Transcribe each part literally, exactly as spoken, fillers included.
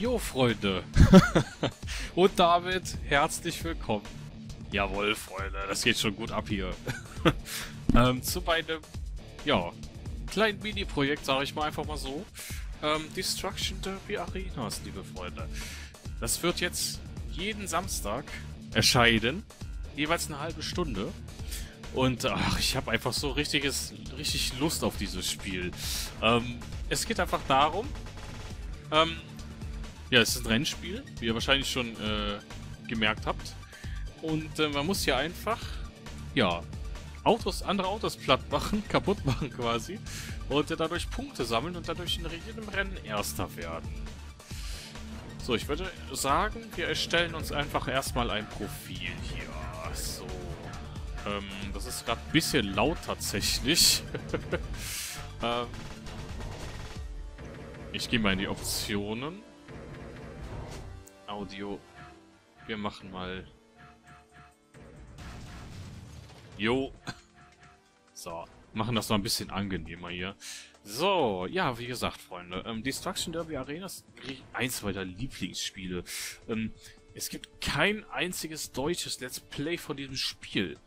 Jo Freunde und damit herzlich willkommen. Jawohl Freunde, das geht schon gut ab hier. ähm, zu meinem, ja, kleinen Mini-Projekt, sage ich mal einfach mal so. Ähm, Destruction Derby Arenas, liebe Freunde. Das wird jetzt jeden Samstag erscheinen, jeweils eine halbe Stunde. Und ach, ich habe einfach so richtiges, richtig Lust auf dieses Spiel. Ähm, es geht einfach darum, ähm, ja, es ist ein Rennspiel, wie ihr wahrscheinlich schon äh, gemerkt habt. Und äh, man muss hier einfach, ja, Autos, andere Autos platt machen, kaputt machen quasi. Und äh, dadurch Punkte sammeln und dadurch in jedem Rennen Erster werden. So, ich würde sagen, wir erstellen uns einfach erstmal ein Profil hier. So. Ähm, das ist gerade ein bisschen laut tatsächlich. ähm, ich gehe mal in die Optionen. Audio. Wir machen mal. Jo. So. Machen das mal ein bisschen angenehmer hier. So. Ja, wie gesagt, Freunde. Ähm, Destruction Derby Arenas ist eins meiner Lieblingsspiele. Ähm, es gibt kein einziges deutsches Let's Play von diesem Spiel.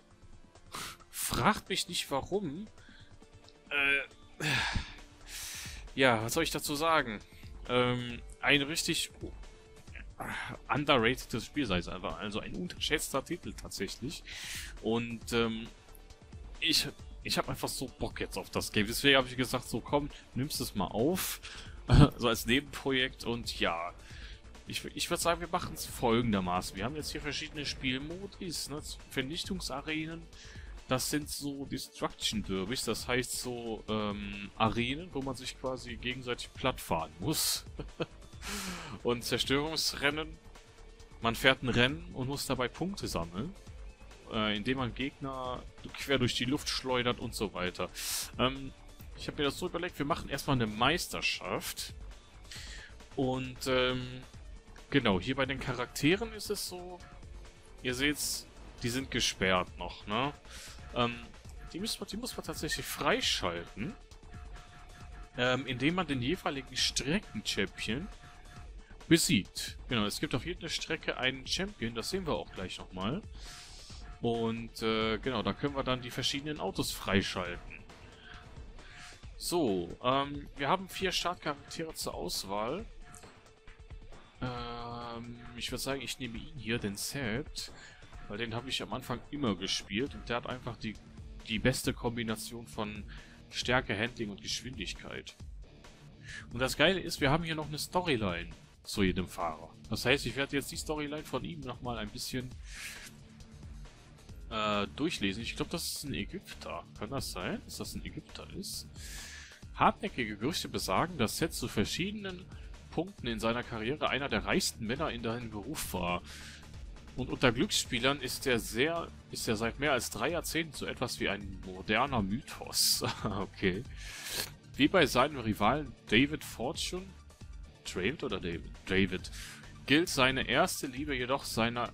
Fragt mich nicht, warum. Äh, ja, was soll ich dazu sagen? Ähm, ein richtig... Oh, underratedes Spiel sei es einfach, also ein unterschätzter Titel tatsächlich. Und ähm, ich, ich habe einfach so Bock jetzt auf das Game. Deswegen habe ich gesagt, so komm, nimmst es mal auf, so als Nebenprojekt. Und ja, ich, ich würde sagen, wir machen es folgendermaßen. Wir haben jetzt hier verschiedene Spielmodis, ne? Vernichtungsarenen. Das sind so Destruction Derbys, das heißt so ähm, Arenen, wo man sich quasi gegenseitig plattfahren muss. Und Zerstörungsrennen, man fährt ein Rennen und muss dabei Punkte sammeln, äh, indem man Gegner quer durch die Luft schleudert und so weiter. Ähm, ich habe mir das so überlegt, wir machen erstmal eine Meisterschaft. Und ähm, genau, hier bei den Charakteren ist es so, ihr seht's, die sind gesperrt noch, ne? Ähm, die, muss man, die muss man tatsächlich freischalten, ähm, indem man den jeweiligen Streckenchappion besiegt. Genau, es gibt auf jeder Strecke einen Champion, das sehen wir auch gleich nochmal. Und äh, genau, da können wir dann die verschiedenen Autos freischalten. So, ähm, wir haben vier Startcharaktere zur Auswahl. Ähm, ich würde sagen, ich nehme ihn hier, den Seth, weil den habe ich am Anfang immer gespielt und der hat einfach die, die beste Kombination von Stärke, Handling und Geschwindigkeit. Und das Geile ist, wir haben hier noch eine Storyline zu jedem Fahrer. Das heißt, ich werde jetzt die Storyline von ihm nochmal ein bisschen äh, durchlesen. Ich glaube, das ist ein Ägypter. Kann das sein, dass das ein Ägypter ist? Hartnäckige Gerüchte besagen, dass Seth zu verschiedenen Punkten in seiner Karriere einer der reichsten Männer in seinem Beruf war. Und unter Glücksspielern ist er sehr, ist er seit mehr als drei Jahrzehnten so etwas wie ein moderner Mythos. Okay. Wie bei seinem Rivalen David Fortune, David oder David? David. Gilt seine erste Liebe jedoch seiner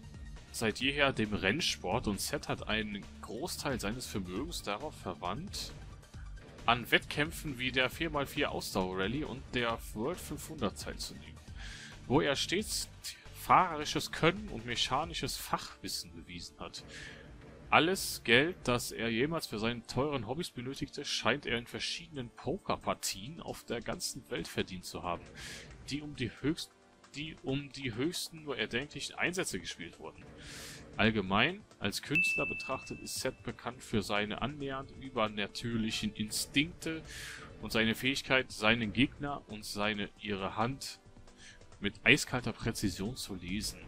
seit jeher dem Rennsport und Seth hat einen Großteil seines Vermögens darauf verwandt, an Wettkämpfen wie der vier mal vier Ausdauer-Rallye und der World fünfhundert teilzunehmen, wo er stets fahrerisches Können und mechanisches Fachwissen bewiesen hat. Alles Geld, das er jemals für seine teuren Hobbys benötigte, scheint er in verschiedenen Pokerpartien auf der ganzen Welt verdient zu haben, die um die, höchst, die um die höchsten nur erdenklichen Einsätze gespielt wurden. Allgemein, als Künstler betrachtet, ist Seth bekannt für seine annähernd übernatürlichen Instinkte und seine Fähigkeit, seinen Gegner und seine ihre Hand mit eiskalter Präzision zu lesen.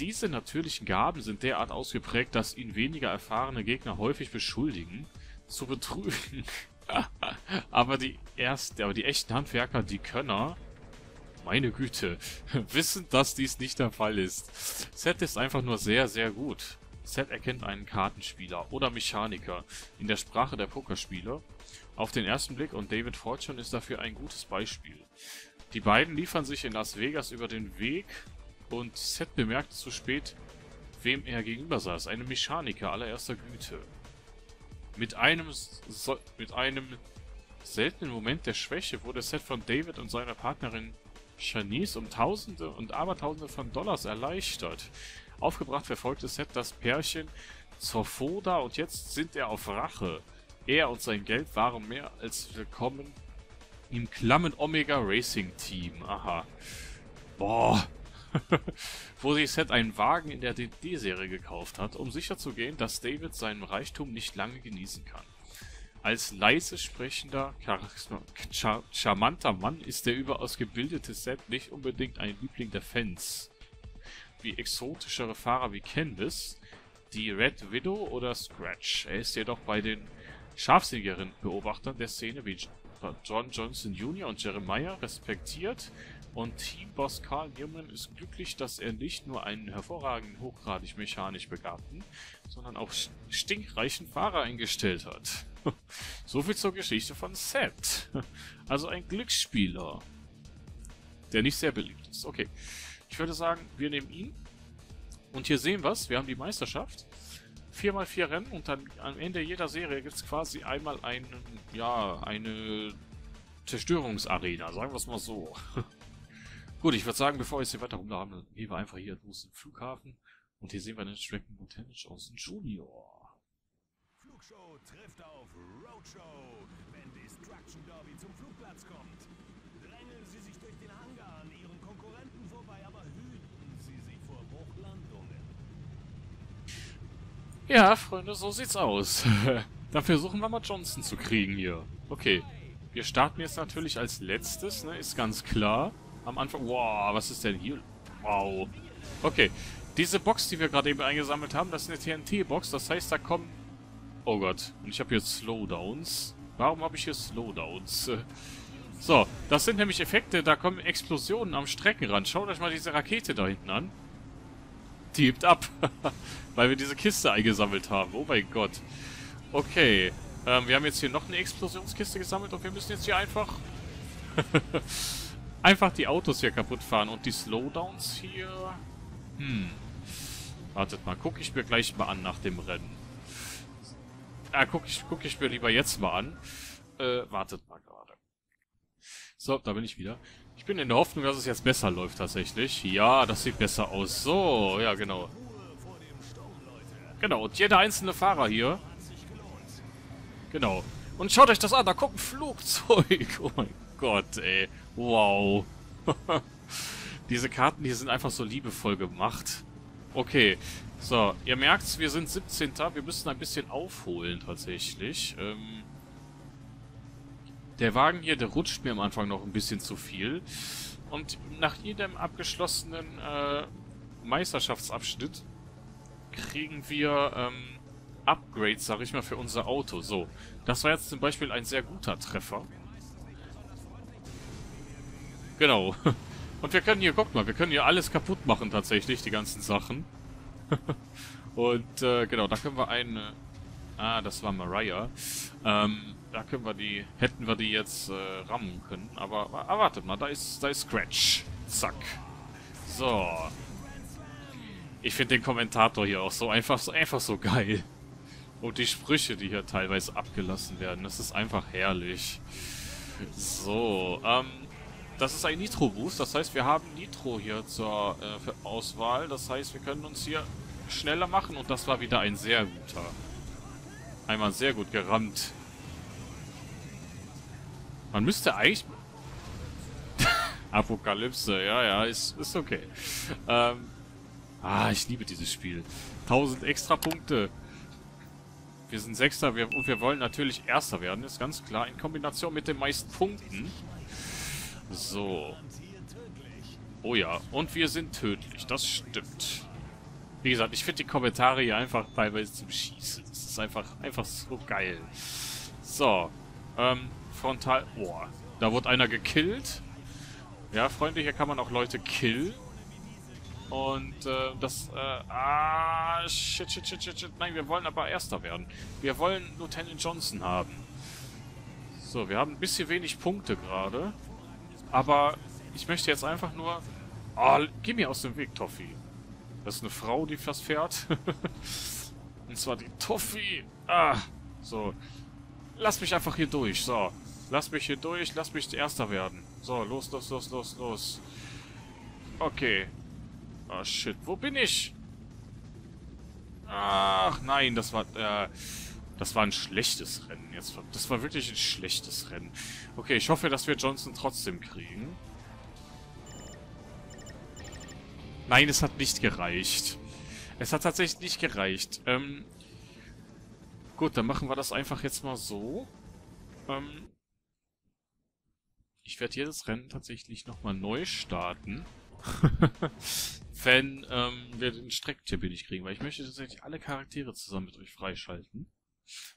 Diese natürlichen Gaben sind derart ausgeprägt, dass ihn weniger erfahrene Gegner häufig beschuldigen, zu betrügen. aber, die erst, aber die echten Handwerker, die Könner, Meine Güte, wissend, dass dies nicht der Fall ist. Seth ist einfach nur sehr, sehr gut. Seth erkennt einen Kartenspieler oder Mechaniker in der Sprache der Pokerspieler auf den ersten Blick und David Fortune ist dafür ein gutes Beispiel. Die beiden liefern sich in Las Vegas über den Weg und Seth bemerkt zu spät, wem er gegenüber saß. Eine Mechaniker allererster Güte. Mit einem, so mit einem seltenen Moment der Schwäche wurde Seth von David und seiner Partnerin Shanice um Tausende und Abertausende von Dollars erleichtert. Aufgebracht verfolgte Seth das Pärchen zur Foda und jetzt sind er auf Rache. Er und sein Geld waren mehr als willkommen im klammen Omega Racing Team. Aha. Boah. Wo sich Seth einen Wagen in der D D-Serie gekauft hat, um sicherzugehen, dass David seinen Reichtum nicht lange genießen kann. Als leise sprechender, char charmanter Mann ist der überaus gebildete Seth nicht unbedingt ein Liebling der Fans. Wie exotischere Fahrer wie Candice, die Red Widow oder Scratch. Er ist jedoch bei den scharfsinnigeren Beobachtern der Szene wie J John Johnson Junior und Jeremy Meyer respektiert und Teamboss Carl Newman ist glücklich, dass er nicht nur einen hervorragenden, hochgradig mechanisch begabten, sondern auch stinkreichen Fahrer eingestellt hat. Soviel zur Geschichte von Seth. Also ein Glücksspieler, der nicht sehr beliebt ist. Okay. Ich würde sagen, wir nehmen ihn. Und hier sehen wir es. Wir haben die Meisterschaft. vier mal vier Rennen und dann am Ende jeder Serie gibt es quasi einmal einen, ja, eine Zerstörungsarena. Sagen wir es mal so. Gut, ich würde sagen, bevor wir jetzt hier weiter rumlaufen, gehen wir einfach hier los zum Flughafen. Und hier sehen wir den Stracken Lieutenant Johnson Junior Flugshow trifft auf Roadshow, wenn Destruction Derby zum Flugplatz kommt. Drängeln Sie sich durch den Hangar an Ihren Konkurrenten vorbei, aber hüten Sie sich vor Bruchlandungen. Ja, Freunde, so sieht's aus. Dann versuchen wir mal Johnson zu kriegen hier. Okay, wir starten jetzt natürlich als letztes, ne? Ist ganz klar. Am Anfang... Wow, was ist denn hier? Wow. Okay, diese Box, die wir gerade eben eingesammelt haben, das ist eine T N T-Box. Das heißt, da kommen... Oh Gott, und ich habe hier Slowdowns. Warum habe ich hier Slowdowns? So, das sind nämlich Effekte, da kommen Explosionen am Streckenrand. Schaut euch mal diese Rakete da hinten an. Die hebt ab, weil wir diese Kiste eingesammelt haben. Oh mein Gott. Okay, ähm, wir haben jetzt hier noch eine Explosionskiste gesammelt und wir müssen jetzt hier einfach... einfach die Autos hier kaputt fahren und die Slowdowns hier... Hm. Wartet mal, gucke ich mir gleich mal an nach dem Rennen. Ah, gucke ich, guck ich mir lieber jetzt mal an. Äh, wartet mal gerade. So, da bin ich wieder. Ich bin in der Hoffnung, dass es jetzt besser läuft tatsächlich. Ja, das sieht besser aus. So, ja genau. Genau, und jeder einzelne Fahrer hier. Genau. Und schaut euch das an, da kommt ein Flugzeug. Oh mein Gott, ey. Wow. Diese Karten hier sind einfach so liebevoll gemacht. Okay. So, ihr merkt's, wir sind siebzehnter Wir müssen ein bisschen aufholen, tatsächlich. Ähm, der Wagen hier, der rutscht mir am Anfang noch ein bisschen zu viel. Und nach jedem abgeschlossenen äh, Meisterschaftsabschnitt kriegen wir ähm, Upgrades, sag ich mal, für unser Auto. So, das war jetzt zum Beispiel ein sehr guter Treffer. Genau. Und wir können hier, guck mal, wir können hier alles kaputt machen, tatsächlich, die ganzen Sachen. Und äh, genau, da können wir eine... Ah, das war Mariah. Ähm, da können wir die... Hätten wir die jetzt äh, rammen können. Aber ah, wartet mal, da ist, da ist Scratch. Zack. So. Ich finde den Kommentator hier auch so einfach, so einfach so geil. Und die Sprüche, die hier teilweise abgelassen werden. Das ist einfach herrlich. So, ähm... das ist ein Nitro-Boost, das heißt, wir haben Nitro hier zur äh, für Auswahl. Das heißt, wir können uns hier schneller machen. Und das war wieder ein sehr guter. Einmal sehr gut gerammt. Man müsste eigentlich... Apokalypse, ja, ja, ist, ist okay. Ähm, ah, ich liebe dieses Spiel. tausend extra Punkte. Wir sind Sechster wir, und wir wollen natürlich Erster werden. Ist ganz klar, in Kombination mit den meisten Punkten. So. Oh ja, und wir sind tödlich, das stimmt. Wie gesagt, ich finde die Kommentare hier einfach teilweise zum Schießen. Das ist einfach, einfach so geil. So, ähm, frontal... Boah, da wurde einer gekillt. Ja, freundlicher kann man auch Leute killen. Und äh, das, äh, ah, shit, shit, shit, shit, shit. Nein, wir wollen aber Erster werden. Wir wollen Lieutenant Johnson haben. So, wir haben ein bisschen wenig Punkte gerade. Aber ich möchte jetzt einfach nur... Oh, geh mir aus dem Weg, Toffee. Das ist eine Frau, die fast fährt. Und zwar die Toffee. Ah, so. Lass mich einfach hier durch, so. Lass mich hier durch, lass mich Erster werden. So, los, los, los, los, los. Okay. Oh, shit. Wo bin ich? Ach, nein, das war... Äh, das war ein schlechtes Rennen. Jetzt, das war wirklich ein schlechtes Rennen. Okay, ich hoffe, dass wir Johnson trotzdem kriegen. Nein, es hat nicht gereicht. Es hat tatsächlich nicht gereicht. Ähm, gut, dann machen wir das einfach jetzt mal so. Ähm, ich werde jedes Rennen tatsächlich nochmal neu starten. Wenn ähm, wir den Strecktipp nicht kriegen, weil ich möchte tatsächlich alle Charaktere zusammen mit euch freischalten.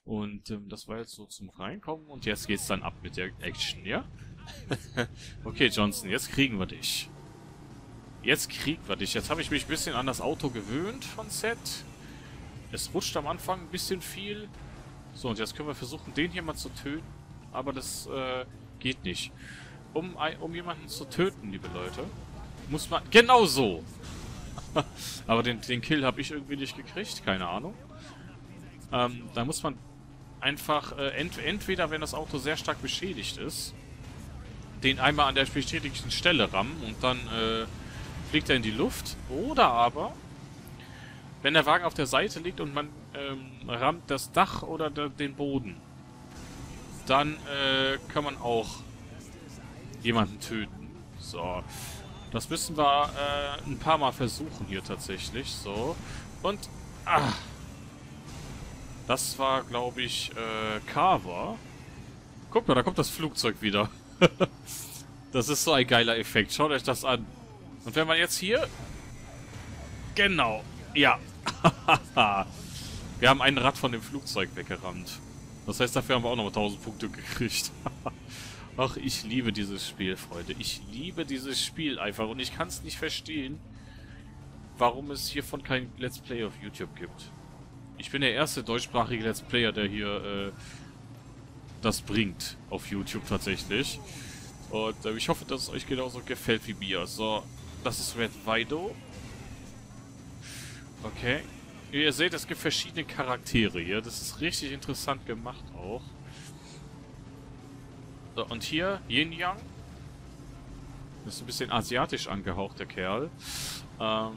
Und ähm, das war jetzt so zum Reinkommen und jetzt geht's dann ab mit der Action, ja? Okay, Johnson, jetzt kriegen wir dich. Jetzt kriegen wir dich. Jetzt habe ich mich ein bisschen an das Auto gewöhnt von Seth. Es rutscht am Anfang ein bisschen viel. So, und jetzt können wir versuchen, den hier mal zu töten. Aber das äh, geht nicht. Um, um jemanden zu töten, liebe Leute, muss man... Genau so! Aber den, den Kill habe ich irgendwie nicht gekriegt, keine Ahnung. Ähm, da muss man einfach äh, ent entweder, wenn das Auto sehr stark beschädigt ist, den einmal an der beschädigten Stelle rammen und dann äh, fliegt er in die Luft. Oder aber, wenn der Wagen auf der Seite liegt und man ähm, rammt das Dach oder den Boden, dann äh, kann man auch jemanden töten. So, das müssen wir äh, ein paar Mal versuchen hier tatsächlich. So, und... Ah. Das war, glaube ich, äh, Carver. Guck mal, da kommt das Flugzeug wieder. Das ist so ein geiler Effekt. Schaut euch das an. Und wenn man jetzt hier... Genau. Ja. Wir haben ein Rad von dem Flugzeug weggerammt. Das heißt, dafür haben wir auch nochmal tausend Punkte gekriegt. Ach, ich liebe dieses Spiel, Freunde. Ich liebe dieses Spiel einfach. Und ich kann es nicht verstehen, warum es hiervon kein Let's Play auf YouTube gibt. Ich bin der erste deutschsprachige Let's Player, der hier äh, das bringt auf YouTube tatsächlich. Und äh, ich hoffe, dass es euch genauso gefällt wie mir. So, das ist Red Widow. Okay. Ihr seht, es gibt verschiedene Charaktere hier. Das ist richtig interessant gemacht auch. So, und hier Yin-Yang. Das ist ein bisschen asiatisch angehaucht, der Kerl. Ähm,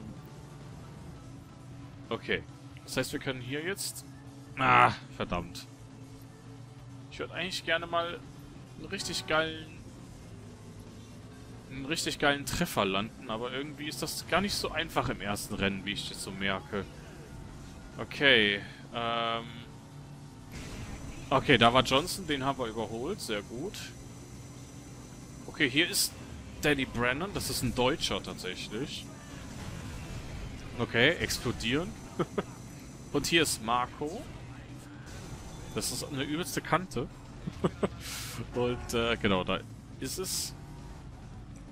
okay. Das heißt, wir können hier jetzt... Ah, verdammt. Ich würde eigentlich gerne mal einen richtig geilen... einen richtig geilen Treffer landen, aber irgendwie ist das gar nicht so einfach im ersten Rennen, wie ich jetzt so merke. Okay, ähm... okay, da war Johnson, den haben wir überholt, sehr gut. Okay, hier ist Danny Brennan, das ist ein Deutscher tatsächlich. Okay, explodieren. Und hier ist Marco. Das ist eine übelste Kante. Und äh, genau, da ist es.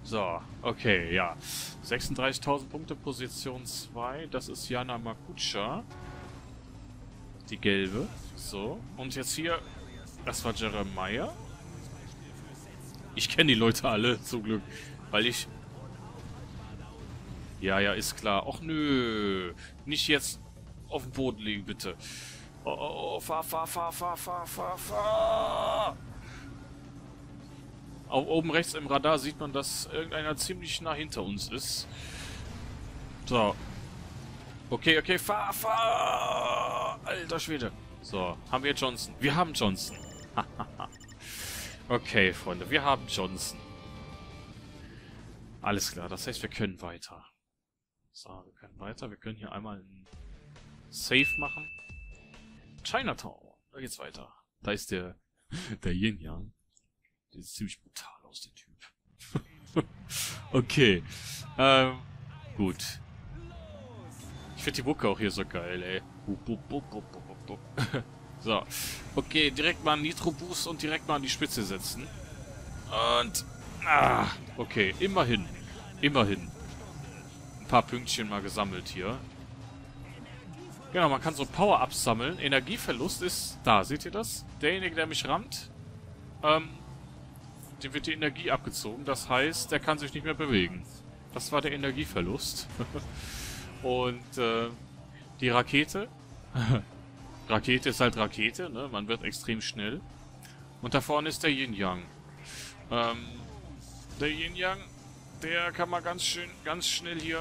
So, okay, ja. sechsunddreißigtausend Punkte, Position zwei. Das ist Jana Makucha. Die gelbe. So, und jetzt hier, das war Jeremy Meyer. Ich kenne die Leute alle, zum Glück. Weil ich... Ja, ja, ist klar. Och, nö. Nicht jetzt... Auf dem Boden liegen, bitte. Oh, oh, oh, fahr, fahr, fahr, fahr, fahr, fahr, fahr. Auch oben rechts im Radar sieht man, dass irgendeiner ziemlich nah hinter uns ist. So. Okay, okay, fahr, fahr. Alter Schwede. So, haben wir Johnson. Wir haben Johnson. Okay, Freunde, wir haben Johnson. Alles klar, das heißt, wir können weiter. So, wir können weiter. Wir können hier einmal... Safe machen. Chinatown. Da geht's weiter. Da ist der, der Yin-Yang. Der sieht ziemlich brutal aus, der Typ. Okay. Ähm, gut. Ich finde die Mucke auch hier so geil, ey. So. Okay, direkt mal einen Nitro-Boost und direkt mal an die Spitze setzen. Und... Ah, okay, immerhin. Immerhin. Ein paar Pünktchen mal gesammelt hier. Genau, man kann so Power-Ups sammeln. Energieverlust ist da, seht ihr das? Derjenige, der mich rammt, ähm, dem wird die Energie abgezogen. Das heißt, der kann sich nicht mehr bewegen. Das war der Energieverlust. Und äh, die Rakete. Rakete ist halt Rakete, ne? Man wird extrem schnell. Und da vorne ist der Yin-Yang. Ähm, der Yin-Yang, der kann man ganz schön, ganz schnell hier...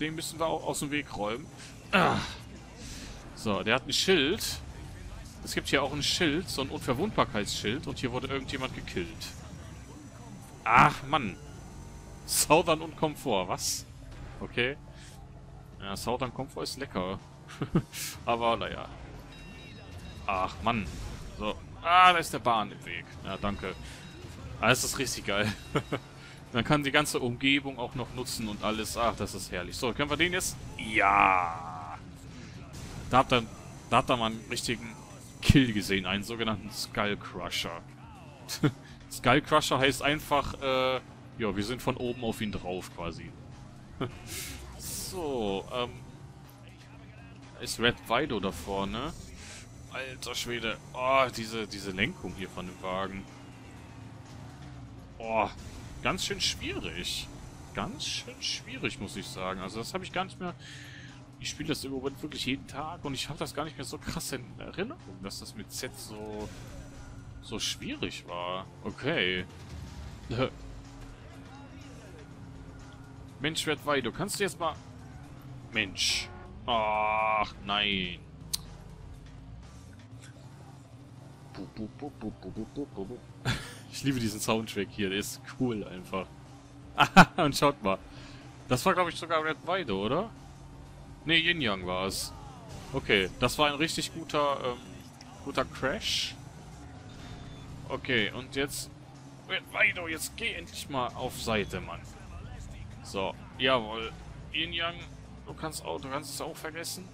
Den müssen wir auch aus dem Weg räumen. Ah. So, der hat ein Schild. Es gibt hier auch ein Schild, so ein Unverwundbarkeitsschild. Und hier wurde irgendjemand gekillt. Ach, Mann. Southern und Komfort, was? Okay. Ja, Southern Komfort ist lecker. Aber, naja. Ach, Mann. So. Ah, da ist der Bahn im Weg. Ja, danke. Ah, das ist richtig geil. Dann kann die ganze Umgebung auch noch nutzen und alles. Ach, das ist herrlich. So, können wir den jetzt... Ja! Da habt ihr, da habt ihr mal einen richtigen Kill gesehen. Einen sogenannten Skullcrusher. Skullcrusher heißt einfach, äh... ja, wir sind von oben auf ihn drauf, quasi. So, ähm... ist Red Vaido da vorne. Alter Schwede. Oh, diese, diese Lenkung hier von dem Wagen. Oh, ganz schön schwierig. Ganz schön schwierig, muss ich sagen. Also das habe ich gar nicht mehr... Ich spiele das im Moment wirklich jeden Tag und ich habe das gar nicht mehr so krass in Erinnerung, dass das mit Z so... so schwierig war. Okay. Mensch, Red Vaido, kannst du jetzt mal... Mensch. Ach, nein. Ich liebe diesen Soundtrack hier, der ist cool einfach. Ah, und schaut mal. Das war, glaube ich, sogar Red Widow, oder? Ne, Yin-Yang war es. Okay, das war ein richtig guter, ähm, guter Crash. Okay, und jetzt... Red Widow, jetzt geh endlich mal auf Seite, Mann. So, jawohl. Yin-Yang, du kannst auch, du kannst es auch vergessen.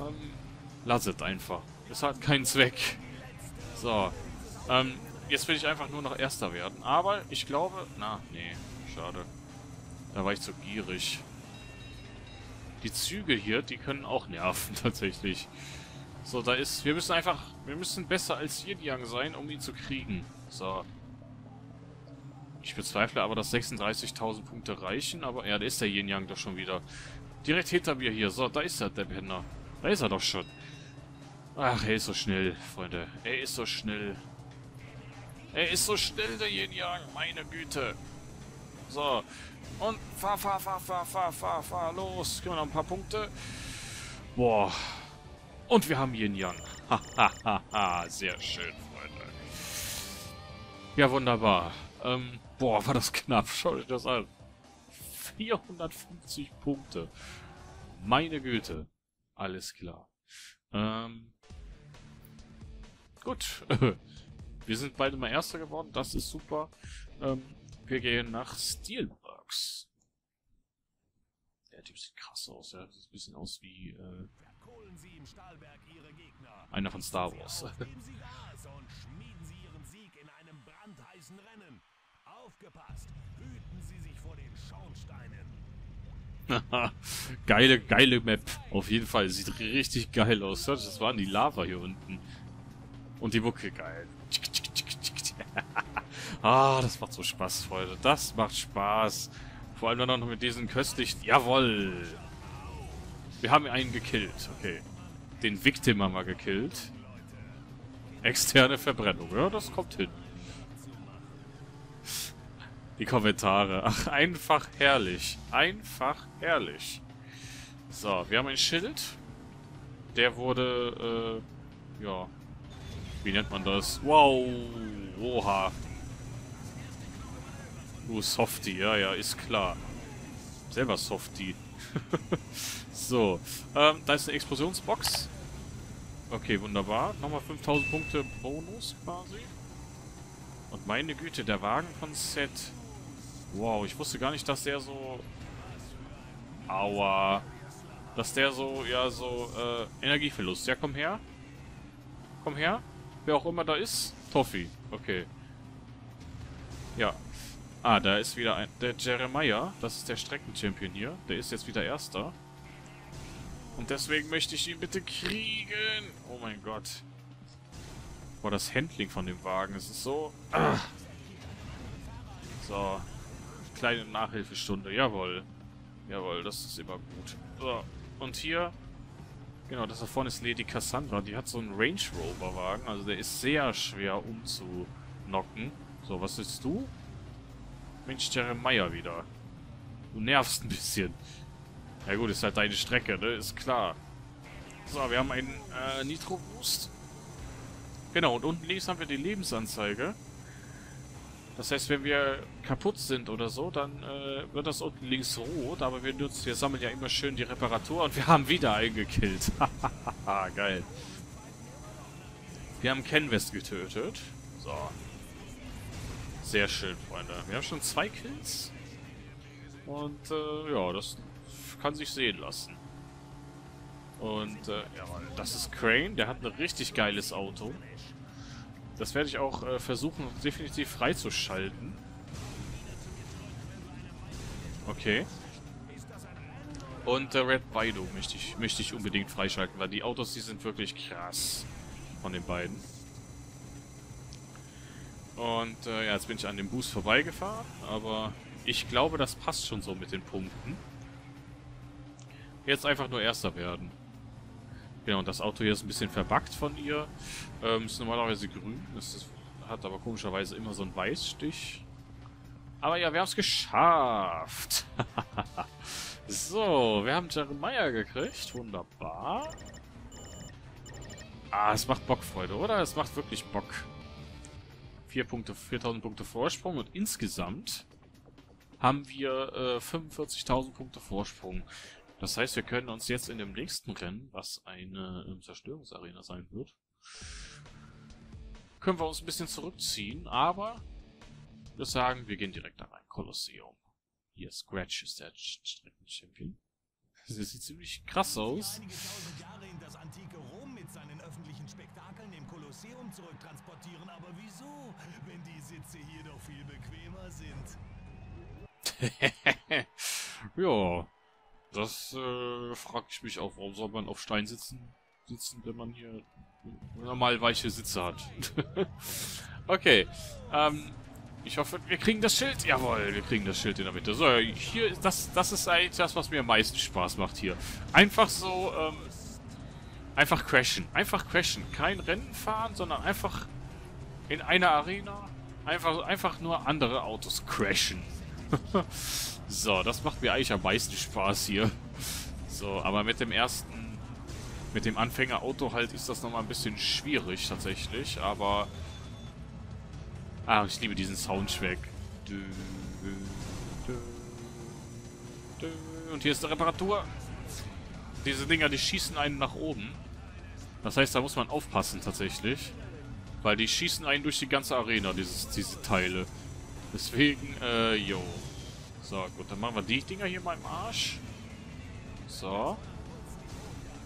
Ähm, lass es einfach. Es hat keinen Zweck. So, ähm, jetzt will ich einfach nur noch Erster werden. Aber ich glaube... Na, nee, schade. Da war ich zu gierig. Die Züge hier, die können auch nerven, tatsächlich. So, da ist... Wir müssen einfach... Wir müssen besser als Yin-Yang sein, um ihn zu kriegen. So. Ich bezweifle aber, dass sechsunddreißigtausend Punkte reichen. Aber ja, da ist der Yin-Yang doch schon wieder. Direkt hinter mir hier. So, da ist er, der Penner. Da ist er doch schon. Ach, er ist so schnell, Freunde. Er ist so schnell. Er ist so schnell, der Yin-Yang. Meine Güte. So. Und fahr, fahr, fahr, fahr, fahr, fahr, fahr. Los. Können wir noch ein paar Punkte. Boah. Und wir haben Yin-Yang. Hahaha. Sehr schön, Freunde. Ja, wunderbar. Ähm, boah, war das knapp. Schaut euch das an. vierhundertfünfzig Punkte. Meine Güte. Alles klar. Ähm... Gut. Wir sind beide mal Erster geworden. Das ist super. Ähm, wir gehen nach Steelworks. Der Typ sieht krass aus. Er sieht ein bisschen aus wie... Äh, einer von Star Wars. Geile, geile Map. Auf jeden Fall. Sieht richtig geil aus. Das waren die Lava hier unten. Und die Mucke, geil. Ah, das macht so Spaß, Freunde. Das macht Spaß. Vor allem dann noch mit diesen köstlichen... Jawoll! Wir haben einen gekillt. Okay. Den Victim haben wir gekillt. Externe Verbrennung. Ja, das kommt hin. Die Kommentare. Ach, einfach herrlich. Einfach herrlich. So, wir haben ein Schild. Der wurde... Äh, ja... Wie nennt man das? Wow! Oha! Du Softie, ja, ja, ist klar. Selber Softie. So, ähm, da ist eine Explosionsbox. Okay, wunderbar. Nochmal fünftausend Punkte Bonus quasi. Und meine Güte, der Wagen von Seth. Wow, ich wusste gar nicht, dass der so... Aua. Dass der so, ja, so, äh, Energieverlust. Ja, komm her. Komm her. Wer auch immer da ist. Toffee. Okay. Ja. Ah, da ist wieder ein... Der Jeremiah, das ist der Streckenchampion hier. Der ist jetzt wieder Erster. Und deswegen möchte ich ihn bitte kriegen. Oh mein Gott. Boah, das Handling von dem Wagen. Es ist so... Ah. So. Kleine Nachhilfestunde. Jawohl. Jawohl, das ist immer gut. So. Und hier... Genau, das da vorne ist Lady Cassandra. Die hat so einen Range Rover Wagen. Also der ist sehr schwer umzunocken. So, was willst du? Mensch, Jeremiah wieder. Du nervst ein bisschen. Ja gut, ist halt deine Strecke, ne? Ist klar. So, wir haben einen äh, Nitro Boost. Genau, und unten links haben wir die Lebensanzeige. Das heißt, wenn wir kaputt sind oder so, dann äh, wird das unten links rot. Aber wir, nutzen, wir sammeln ja immer schön die Reparatur und wir haben wieder einen gekillt. Hahaha, geil. Wir haben Ken West getötet. So. Sehr schön, Freunde. Wir haben schon zwei Kills. Und äh, ja, das kann sich sehen lassen. Und äh, ja, das ist Crane. Der hat ein richtig geiles Auto. Das werde ich auch äh, versuchen, definitiv freizuschalten. Okay. Und äh, Red Vaido möchte ich, möchte ich unbedingt freischalten, weil die Autos, die sind wirklich krass von den beiden. Und äh, ja, jetzt bin ich an dem Boost vorbeigefahren, aber ich glaube, das passt schon so mit den Punkten. Jetzt einfach nur Erster werden. Genau, und das Auto hier ist ein bisschen verbuggt von ihr. Ähm, ist normalerweise grün. Das ist, hat aber komischerweise immer so einen Weißstich. Aber ja, wir haben es geschafft. So, wir haben Jeremiah gekriegt. Wunderbar. Ah, es macht Bock, Freunde, oder? Es macht wirklich Bock. viertausend Punkte Vorsprung. Und insgesamt haben wir äh, fünfundvierzigtausend Punkte Vorsprung. Das heißt, wir können uns jetzt in dem nächsten Rennen, was eine ähm, Zerstörungsarena sein wird, können wir uns ein bisschen zurückziehen, aber ich würde sagen, wir gehen direkt da rein. Kolosseum. Hier, Scratch ist der Streckenchampion. Das sieht ziemlich krass aus. Ja. Das äh, frage ich mich auch, warum soll man auf Stein sitzen, sitzen wenn man hier normal weiche Sitze hat. Okay, ähm, ich hoffe, wir kriegen das Schild. Jawohl, wir kriegen das Schild in der Mitte. So, hier, das, das ist eigentlich das, was mir am meisten Spaß macht hier. Einfach so, ähm, einfach crashen. Einfach crashen. Kein Rennen fahren, sondern einfach in einer Arena einfach, einfach nur andere Autos crashen. So, das macht mir eigentlich am meisten Spaß hier. So, aber mit dem ersten, mit dem Anfängerauto halt ist das nochmal ein bisschen schwierig tatsächlich, aber... Ah, ich liebe diesen Soundtrack. Und hier ist die Reparatur. Diese Dinger, die schießen einen nach oben. Das heißt, da muss man aufpassen tatsächlich. Weil die schießen einen durch die ganze Arena, dieses, diese Teile. Deswegen, äh, jo... So, gut, dann machen wir die Dinger hier mal im Arsch. So.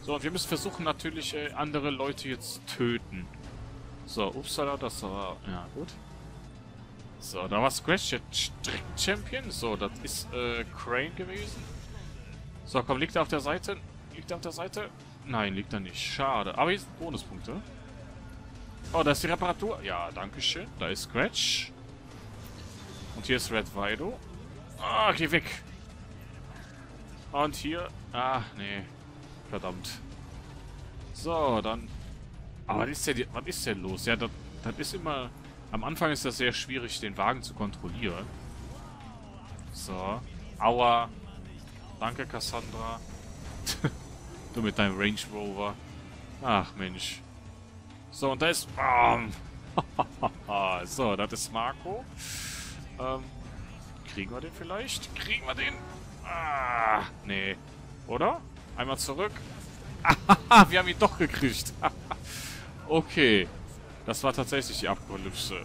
So, und wir müssen versuchen, natürlich äh, andere Leute jetzt zu töten. So, upsala, das war... Ja, gut. So, da war Scratch jetzt Streck-Champion. So, das ist äh, Crane gewesen. So, komm, liegt er auf der Seite? Liegt er auf der Seite? Nein, liegt er nicht. Schade. Aber hier sind Bonuspunkte. Oh, da ist die Reparatur. Ja, danke schön. Da ist Scratch. Und hier ist Red Widow. Ah, geh weg. Und hier... Ach, nee. Verdammt. So, dann... Aber was ist denn, was ist denn los? Ja, das, das ist immer... Am Anfang ist das sehr schwierig, den Wagen zu kontrollieren. So. Aua. Danke, Cassandra. Du mit deinem Range Rover. Ach, Mensch. So, und da ist... So, das ist Marco. Ähm... Kriegen wir den vielleicht? Kriegen wir den? Ah, nee. Oder? Einmal zurück. Ah, wir haben ihn doch gekriegt. Okay. Das war tatsächlich die Apokalypse.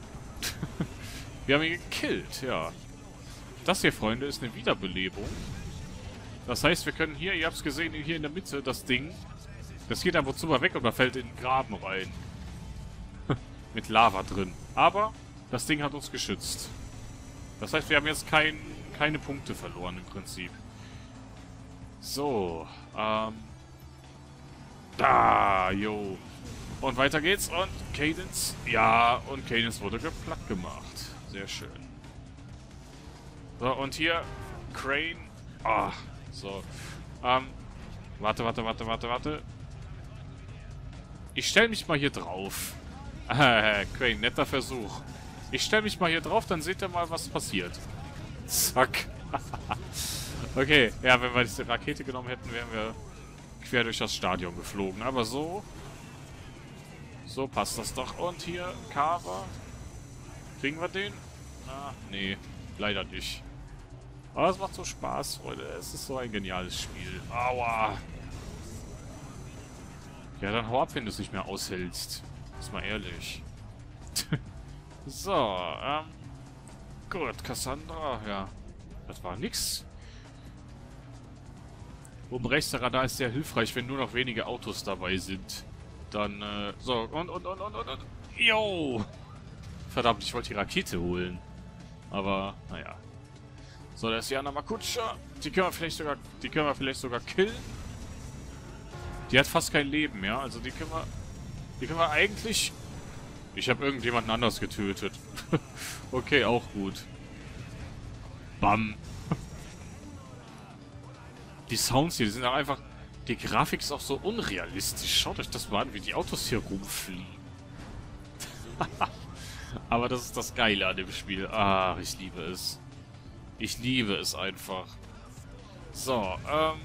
Wir haben ihn gekillt, ja. Das hier, Freunde, ist eine Wiederbelebung. Das heißt, wir können hier, ihr habt es gesehen, hier in der Mitte, das Ding. Das geht einfach zu mal weg und man fällt in den Graben rein. Mit Lava drin. Aber das Ding hat uns geschützt. Das heißt, wir haben jetzt kein, keine Punkte verloren im Prinzip. So, ähm... da, jo. Und weiter geht's. Und Cadence, ja, und Cadence wurde platt gemacht. Sehr schön. So, und hier Crane. Ah, so. Ähm, warte, warte, warte, warte, warte. Ich stelle mich mal hier drauf. Crane, netter Versuch. Ich stelle mich mal hier drauf, dann seht ihr mal, was passiert. Zack. Okay, ja, wenn wir diese Rakete genommen hätten, wären wir quer durch das Stadion geflogen. Aber so... So passt das doch. Und hier, Kara. Kriegen wir den? Ah, nee. Leider nicht. Aber es macht so Spaß, Freunde. Es ist so ein geniales Spiel. Aua. Ja, dann hau ab, wenn du es nicht mehr aushältst. Ist mal ehrlich. So, ähm. Gut, Cassandra, ja. Das war nix. Oben rechts der Radar ist sehr hilfreich, wenn nur noch wenige Autos dabei sind. Dann, äh, so, und, und, und, und, und, und. Yo! Verdammt, ich wollte die Rakete holen. Aber, naja. So, da ist Jana Makucha. Die können wir vielleicht sogar, die können wir vielleicht sogar killen. Die hat fast kein Leben, ja. Also, die können wir, die können wir eigentlich... Ich habe irgendjemanden anders getötet. Okay, auch gut. Bam. Die Sounds hier, die sind auch einfach... Die Grafik ist auch so unrealistisch. Schaut euch das mal an, wie die Autos hier rumfliegen. Aber das ist das Geile an dem Spiel. Ach, ich liebe es. Ich liebe es einfach. So, ähm...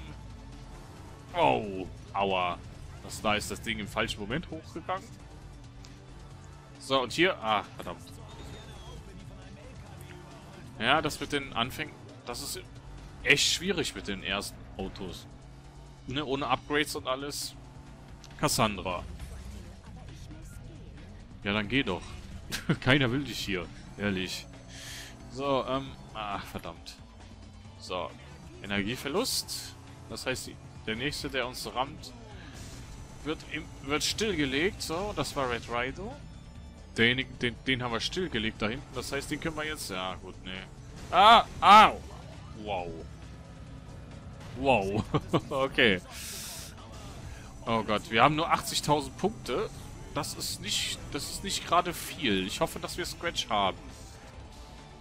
Oh, aua. Das, da ist das Ding im falschen Moment hochgegangen. So, und hier... Ah, verdammt. Ja, das mit den Anfängen... Das ist echt schwierig mit den ersten Autos. Ne, ohne Upgrades und alles. Cassandra. Ja, dann geh doch. Keiner will dich hier. Ehrlich. So, ähm... Ach, verdammt. So. Energieverlust. Das heißt, die, der nächste, der uns rammt, wird, im, wird stillgelegt. So, das war Red Rider. Den, den, den haben wir stillgelegt da hinten. Das heißt, den können wir jetzt... Ja, gut, ne. Ah! Au! Wow. Wow. Okay. Oh Gott, wir haben nur achtzigtausend Punkte. Das ist nicht... Das ist nicht gerade viel. Ich hoffe, dass wir Scratch haben.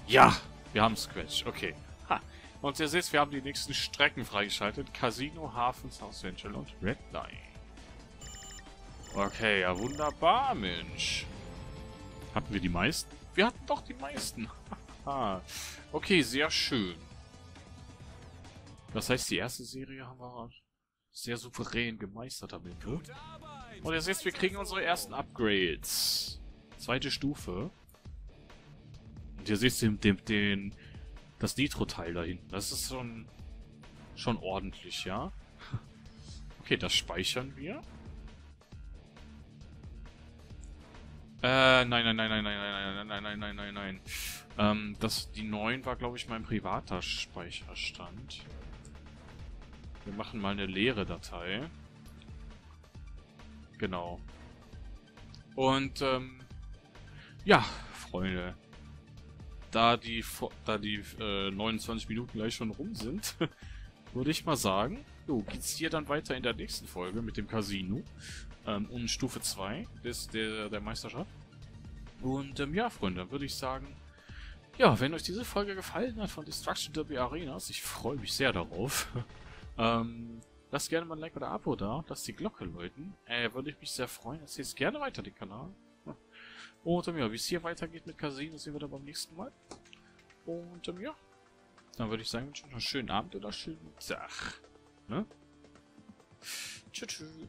Ja, wir haben Scratch. Okay. Ha. Und ihr seht, wir haben die nächsten Strecken freigeschaltet. Casino, Hafen, South Central und Red Line. Okay, ja wunderbar, Mensch. Hatten wir die meisten? Wir hatten doch die meisten. Okay, sehr schön. Das heißt, die erste Serie haben wir sehr souverän gemeistert am Ende. Und jetzt seht, wir kriegen unsere ersten Upgrades. Zweite Stufe. Und ihr seht den, den, den, das Nitro-Teil da hinten. Das ist schon, schon ordentlich, ja? Okay, das speichern wir. Äh, nein, nein, nein, nein, nein, nein, nein, nein, nein, nein, nein. Ähm, das, die neun war, glaube ich, mein privater Speicherstand. Wir machen mal eine leere Datei. Genau. Und, ähm... ja, Freunde. Da die, da die äh, neunundzwanzig Minuten gleich schon rum sind, würde ich mal sagen, so, geht's hier dann weiter in der nächsten Folge mit dem Casino. Ähm, und Stufe zwei des, der, der Meisterschaft. Und, ähm, ja, Freunde, würde ich sagen... Ja, wenn euch diese Folge gefallen hat von Destruction Derby Arenas, ich freue mich sehr darauf... Ähm, lasst gerne mal ein Like oder ein Abo da, lasst die Glocke läuten. Äh, würde ich mich sehr freuen. Erzählt gerne weiter den Kanal. Und ähm, ja, wie es hier weitergeht mit Casino, sehen wir dann beim nächsten Mal. Und ähm, ja, dann würde ich sagen, wünsche euch einen schönen Abend oder einen schönen Tag. Ne? Tschüss.